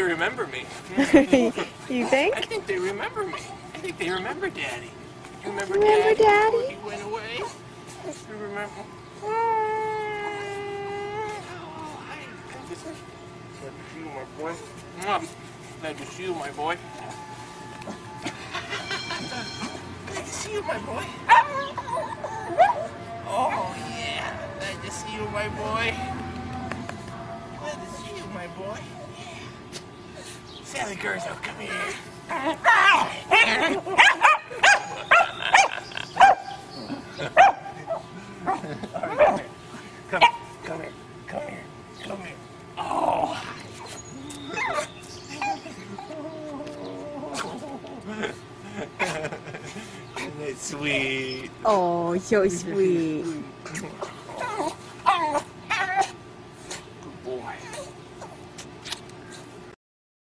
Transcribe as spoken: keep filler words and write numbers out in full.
Remember me. You think? I think they remember me. I think they remember Daddy. You remember, remember Daddy? Daddy? He went away. You remember? Oh, I remember. Glad to see you, my boy. Glad to see you, my boy. Glad to see you, my boy. Oh yeah. Glad to see you, my boy. Glad to see you, my boy. Sally Gurzo, come here. Right, come, here. Come here, come here, come here. Oh! Isn't that sweet? Oh, so sweet.